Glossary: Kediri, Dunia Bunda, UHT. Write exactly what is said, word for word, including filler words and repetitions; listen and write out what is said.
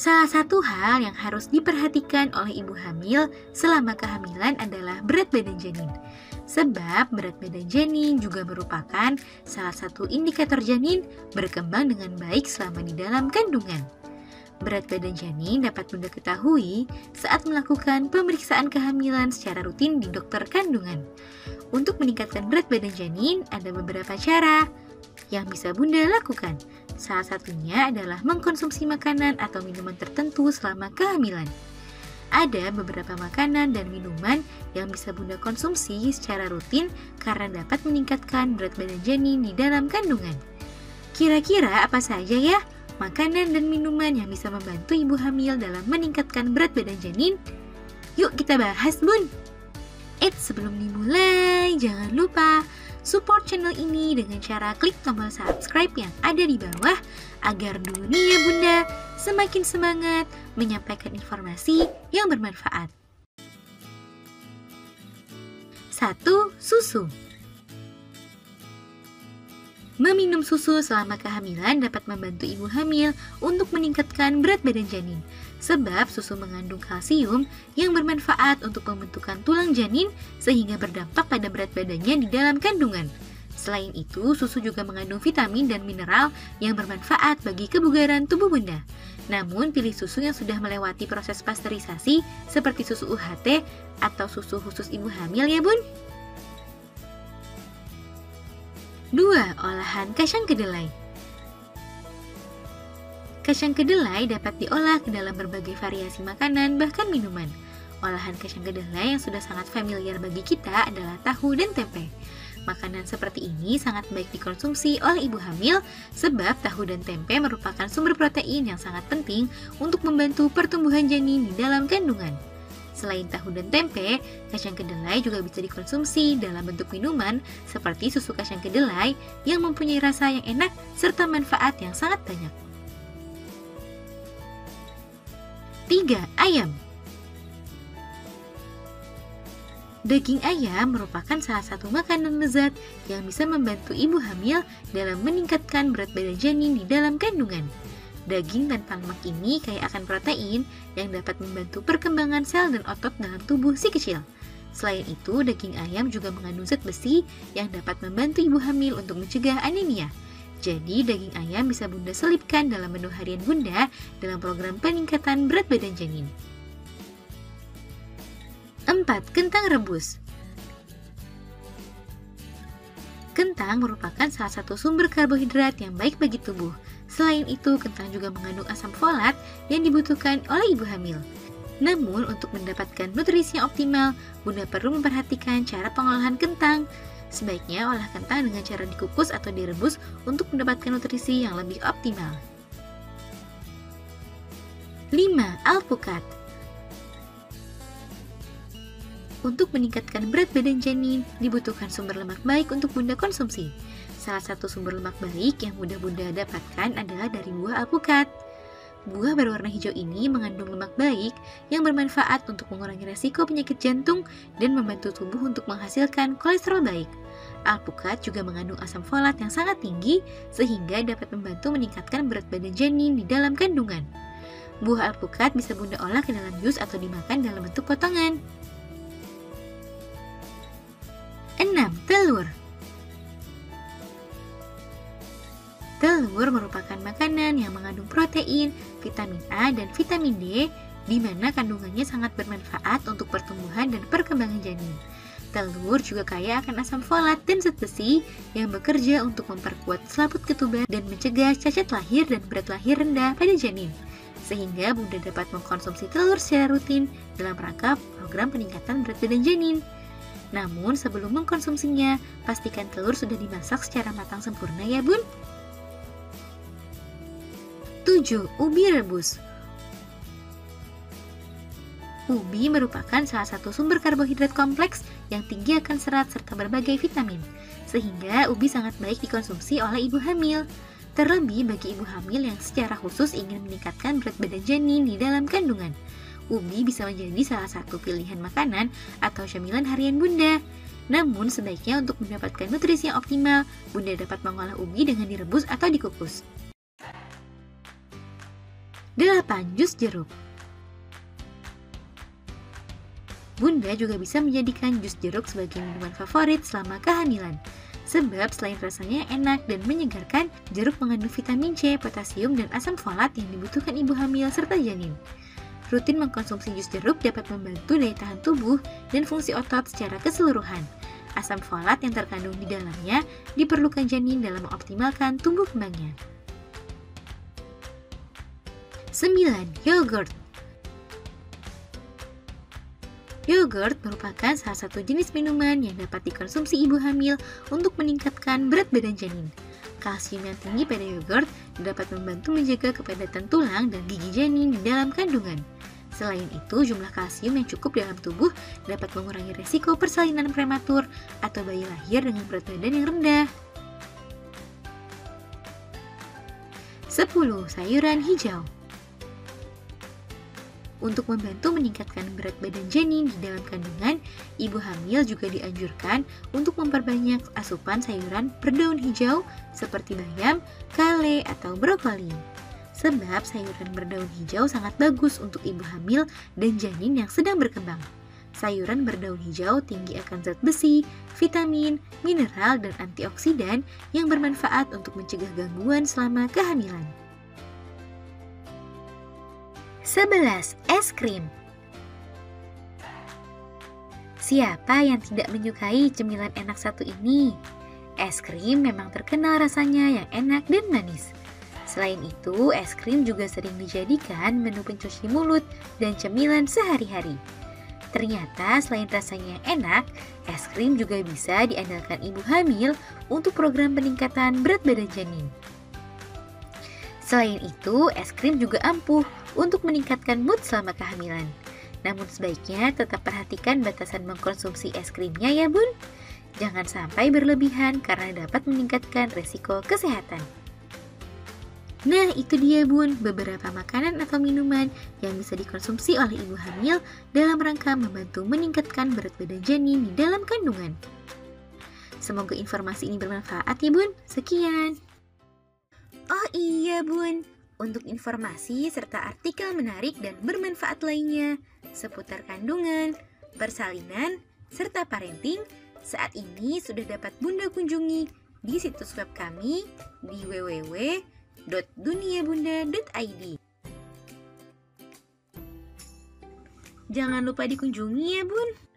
Salah satu hal yang harus diperhatikan oleh ibu hamil selama kehamilan adalah berat badan janin. Sebab berat badan janin juga merupakan salah satu indikator janin berkembang dengan baik selama di dalam kandungan. Berat badan janin dapat Bunda ketahui saat melakukan pemeriksaan kehamilan secara rutin di dokter kandungan. Untuk meningkatkan berat badan janin, ada beberapa cara yang bisa Bunda lakukan. Salah satunya adalah mengkonsumsi makanan atau minuman tertentu selama kehamilan. Ada beberapa makanan dan minuman yang bisa Bunda konsumsi secara rutin karena dapat meningkatkan berat badan janin di dalam kandungan. Kira-kira apa saja ya makanan dan minuman yang bisa membantu ibu hamil dalam meningkatkan berat badan janin? Yuk kita bahas Bun! Eits, sebelum dimulai, jangan lupa support channel ini dengan cara klik tombol subscribe yang ada di bawah agar Dunia Bunda semakin semangat menyampaikan informasi yang bermanfaat. satu. Susu. Meminum susu selama kehamilan dapat membantu ibu hamil untuk meningkatkan berat badan janin. Sebab susu mengandung kalsium yang bermanfaat untuk pembentukan tulang janin sehingga berdampak pada berat badannya di dalam kandungan. Selain itu, susu juga mengandung vitamin dan mineral yang bermanfaat bagi kebugaran tubuh Bunda. Namun, pilih susu yang sudah melewati proses pasteurisasi seperti susu U H T atau susu khusus ibu hamil ya Bun. dua. Olahan kacang kedelai. Kacang kedelai dapat diolah ke dalam berbagai variasi makanan bahkan minuman. Olahan kacang kedelai yang sudah sangat familiar bagi kita adalah tahu dan tempe. Makanan seperti ini sangat baik dikonsumsi oleh ibu hamil sebab tahu dan tempe merupakan sumber protein yang sangat penting untuk membantu pertumbuhan janin di dalam kandungan. Selain tahu dan tempe, kacang kedelai juga bisa dikonsumsi dalam bentuk minuman seperti susu kacang kedelai yang mempunyai rasa yang enak serta manfaat yang sangat banyak. tiga. Ayam. Daging ayam merupakan salah satu makanan lezat yang bisa membantu ibu hamil dalam meningkatkan berat badan janin di dalam kandungan. Daging tanpa lemak ini kaya akan protein yang dapat membantu perkembangan sel dan otot dalam tubuh si kecil. Selain itu, daging ayam juga mengandung zat besi yang dapat membantu ibu hamil untuk mencegah anemia. Jadi, daging ayam bisa Bunda selipkan dalam menu harian Bunda dalam program peningkatan berat badan janin. empat. Kentang rebus. Kentang merupakan salah satu sumber karbohidrat yang baik bagi tubuh. Selain itu, kentang juga mengandung asam folat yang dibutuhkan oleh ibu hamil. Namun, untuk mendapatkan nutrisi yang optimal, Bunda perlu memperhatikan cara pengolahan kentang. Sebaiknya olah kentang dengan cara dikukus atau direbus untuk mendapatkan nutrisi yang lebih optimal. lima. Alpukat. Untuk meningkatkan berat badan janin, dibutuhkan sumber lemak baik untuk Bunda konsumsi. Salah satu sumber lemak baik yang mudah Bunda dapatkan adalah dari buah alpukat. Buah berwarna hijau ini mengandung lemak baik yang bermanfaat untuk mengurangi resiko penyakit jantung dan membantu tubuh untuk menghasilkan kolesterol baik. Alpukat juga mengandung asam folat yang sangat tinggi sehingga dapat membantu meningkatkan berat badan janin di dalam kandungan. Buah alpukat bisa Bunda olah ke dalam jus atau dimakan dalam bentuk potongan. enam. Telur. Telur merupakan makanan yang mengandung protein, vitamin A, dan vitamin D, di mana kandungannya sangat bermanfaat untuk pertumbuhan dan perkembangan janin. Telur juga kaya akan asam folat dan zat besi yang bekerja untuk memperkuat selaput ketuban dan mencegah cacat lahir dan berat lahir rendah pada janin. Sehingga Bunda dapat mengkonsumsi telur secara rutin dalam rangka program peningkatan berat badan janin. Namun sebelum mengkonsumsinya, pastikan telur sudah dimasak secara matang sempurna ya Bun. tujuh. Ubi rebus. Ubi merupakan salah satu sumber karbohidrat kompleks yang tinggi akan serat serta berbagai vitamin, sehingga ubi sangat baik dikonsumsi oleh ibu hamil. Terlebih bagi ibu hamil yang secara khusus ingin meningkatkan berat badan janin di dalam kandungan. Ubi bisa menjadi salah satu pilihan makanan atau camilan harian Bunda. Namun sebaiknya untuk mendapatkan nutrisi yang optimal, Bunda dapat mengolah ubi dengan direbus atau dikukus. delapan. delapan Jus jeruk. Bunda juga bisa menjadikan jus jeruk sebagai minuman favorit selama kehamilan. Sebab selain rasanya enak dan menyegarkan, jeruk mengandung vitamin C, potasium, dan asam folat yang dibutuhkan ibu hamil serta janin. Rutin mengkonsumsi jus jeruk dapat membantu daya tahan tubuh dan fungsi otot secara keseluruhan. Asam folat yang terkandung di dalamnya diperlukan janin dalam mengoptimalkan tumbuh kembangnya. sembilan Yogurt. Yogurt merupakan salah satu jenis minuman yang dapat dikonsumsi ibu hamil untuk meningkatkan berat badan janin. Kalsium yang tinggi pada yogurt dapat membantu menjaga kepadatan tulang dan gigi janin di dalam kandungan. Selain itu, jumlah kalsium yang cukup dalam tubuh dapat mengurangi resiko persalinan prematur atau bayi lahir dengan berat badan yang rendah. sepuluh Sayuran hijau. Untuk membantu meningkatkan berat badan janin di dalam kandungan, ibu hamil juga dianjurkan untuk memperbanyak asupan sayuran berdaun hijau seperti bayam, kale, atau brokoli. Sebab sayuran berdaun hijau sangat bagus untuk ibu hamil dan janin yang sedang berkembang. Sayuran berdaun hijau tinggi akan zat besi, vitamin, mineral, dan antioksidan yang bermanfaat untuk mencegah gangguan selama kehamilan. sebelas Es krim. Siapa yang tidak menyukai cemilan enak satu ini? Es krim memang terkenal rasanya yang enak dan manis. Selain itu, es krim juga sering dijadikan menu pencuci mulut dan cemilan sehari-hari. Ternyata selain rasanya yang enak, es krim juga bisa diandalkan ibu hamil untuk program peningkatan berat badan janin. Selain itu, es krim juga ampuh untuk meningkatkan mood selama kehamilan. Namun sebaiknya tetap perhatikan batasan mengkonsumsi es krimnya ya bun. Jangan sampai berlebihan karena dapat meningkatkan resiko kesehatan. Nah itu dia bun, beberapa makanan atau minuman yang bisa dikonsumsi oleh ibu hamil dalam rangka membantu meningkatkan berat badan janin di dalam kandungan. Semoga informasi ini bermanfaat ya bun. Sekian. Oh iya bun, untuk informasi serta artikel menarik dan bermanfaat lainnya seputar kandungan, persalinan, serta parenting saat ini sudah dapat Bunda kunjungi di situs web kami di w w w titik dunia bunda titik i d. Jangan lupa dikunjungi ya bun.